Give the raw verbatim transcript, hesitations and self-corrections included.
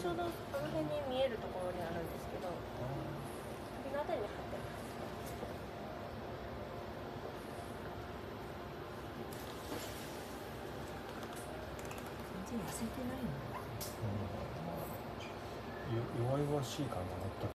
ちょうどあの辺に見えるところにあるんですけど、首のあたりに貼ってます。全然痩せてないの。弱々しい感が全く